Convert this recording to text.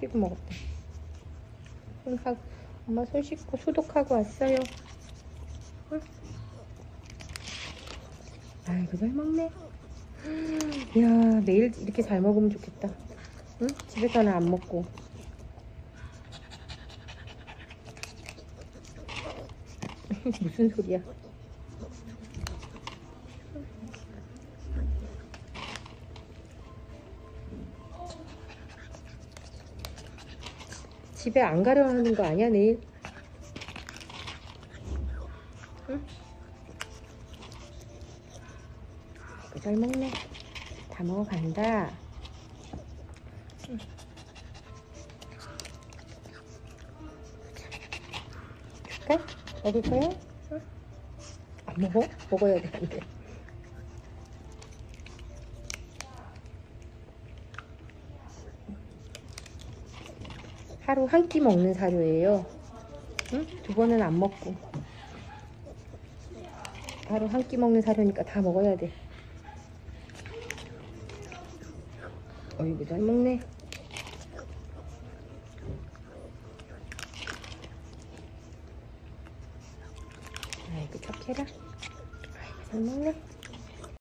씹어 먹었대. 엄마 손 씻고 소독하고 왔어요. 응? 아이고 잘 먹네. 이야 매일 이렇게 잘 먹으면 좋겠다. 응? 집에서는 안 먹고. 무슨 소리야? 집에 안 가려 하는 거 아니야 내일? 응? 잘 먹네. 다 먹어간다. 응. 줄까? 먹을 거야? 응? 안 먹어? 먹어야 되는데. 하루 한 끼 먹는 사료예요. 응? 두 번은 안 먹고. 하루 한 끼 먹는 사료니까 다 먹어야 돼. 어이구 잘 먹네. 아이고 착해라. 아이고 잘 먹네.